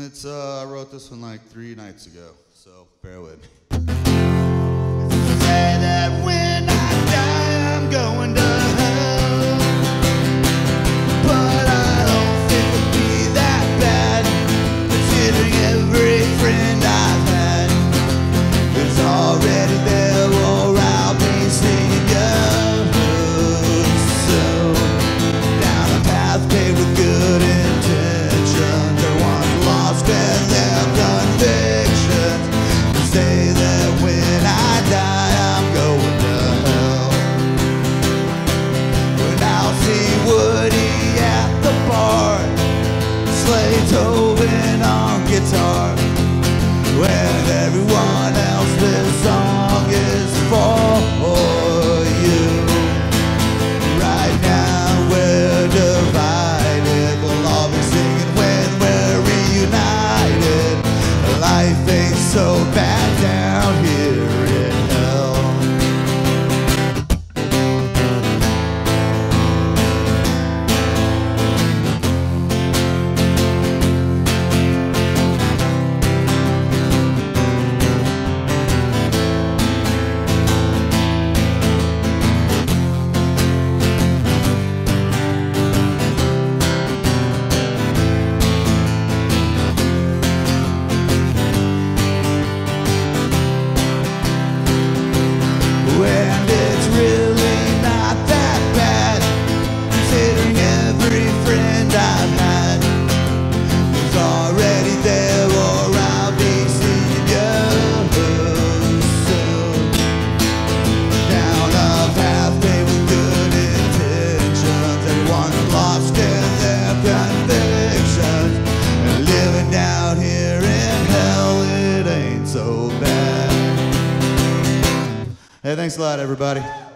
And it's I wrote this one like 3 nights ago, so bear with me. Say that when I die, I'm going to hell, but I don't think it'd be that bad, considering every friend I've had is already there or I'll be singing good. So down a path paved with good intentions, there once lost and left convictions. They say that when I die, I'm going to hell, when I'll see Woody at the bar, slay Tobin on guitar, when everyone else this song is for you. Right now we're divided, we'll all be singing when we're reunited. Life ain't so bad down here in hell. And it's really not that bad, considering every friend I've had is already there or I'll be seeing you soon. Down a path paved with good intentions, and one lost in their convictions, and living down here in hell, it ain't so bad. Hey, thanks a lot, everybody.